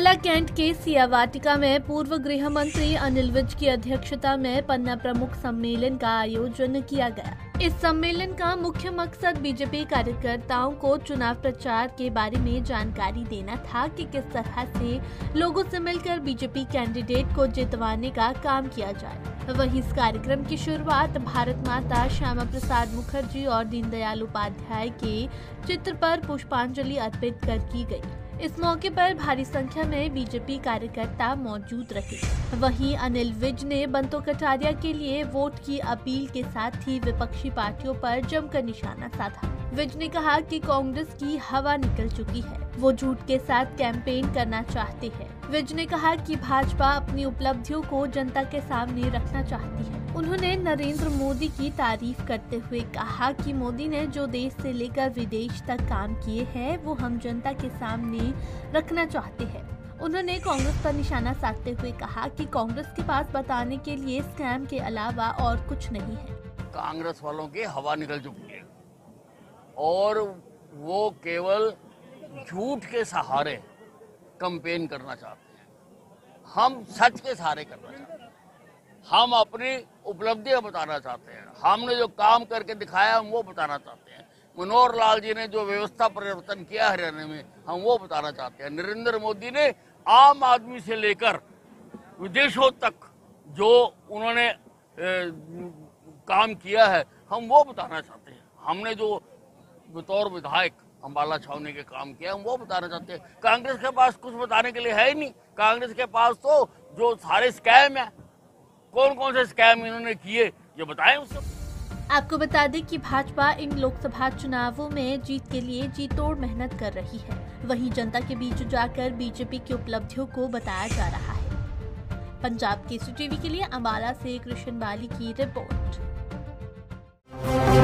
Ambala cantt के सियावाटिका में पूर्व गृह मंत्री अनिल विज की अध्यक्षता में पन्ना प्रमुख सम्मेलन का आयोजन किया गया। इस सम्मेलन का मुख्य मकसद बीजेपी कार्यकर्ताओं को चुनाव प्रचार के बारे में जानकारी देना था कि किस तरह से लोगों से मिलकर बीजेपी कैंडिडेट को जितवाने का काम किया जाए। वहीं इस कार्यक्रम की शुरुआत भारत माता श्याम प्रसाद मुखर्जी और दीनदयाल उपाध्याय के चित्र पर पुष्पांजलि अर्पित कर की गयी। इस मौके पर भारी संख्या में बीजेपी कार्यकर्ता मौजूद रहे। वहीं अनिल विज ने बंतो कटारिया के लिए वोट की अपील के साथ ही विपक्षी पार्टियों पर जमकर निशाना साधा। विज ने कहा कि कांग्रेस की हवा निकल चुकी है, वो झूठ के साथ कैंपेन करना चाहते हैं। विज ने कहा कि भाजपा अपनी उपलब्धियों को जनता के सामने रखना चाहती है। उन्होंने नरेंद्र मोदी की तारीफ करते हुए कहा कि मोदी ने जो देश से लेकर विदेश तक काम किए हैं वो हम जनता के सामने रखना चाहते हैं। उन्होंने कांग्रेस पर निशाना साधते हुए कहा कि कांग्रेस के पास बताने के लिए स्कैम के अलावा और कुछ नहीं है। कांग्रेस वालों की हवा निकल चुकी है और वो केवल झूठ के सहारे कैंपेन करना चाहते हैं। हम सच के सहारे करना चाहते हैं। हम अपनी उपलब्धियां बताना चाहते हैं। हमने जो काम करके दिखाया हम वो बताना चाहते हैं। मनोहर लाल जी ने जो व्यवस्था परिवर्तन किया हरियाणा में हम वो बताना चाहते हैं। नरेंद्र मोदी ने आम आदमी से लेकर विदेशों तक जो उन्होंने काम किया है हम वो बताना चाहते हैं। हमने जो बतौर विधायक अम्बाला छावनी के काम किया हम वो बताना चाहते हैं। कांग्रेस के पास कुछ बताने के लिए है ही नहीं। कांग्रेस के पास तो जो सारे स्कैम है, कौन कौन से स्कैम इन्होंने किए ये बताएं उसको। आपको बता दें कि भाजपा इन लोकसभा चुनावों में जीत के लिए जी तोड़ मेहनत कर रही है। वहीं जनता के बीच जाकर बीजेपी की उपलब्धियों को बताया जा रहा है। पंजाब केसरी टीवी के लिए अम्बाला से कृष्ण बाली की रिपोर्ट।